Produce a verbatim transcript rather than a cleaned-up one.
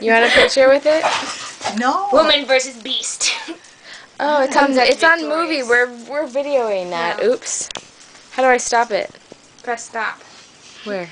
You want a picture with it? No. Woman versus beast. Oh, it's on, it's on movie. We're we're videoing that. Yeah. Oops. How do I stop it? Press stop. Where?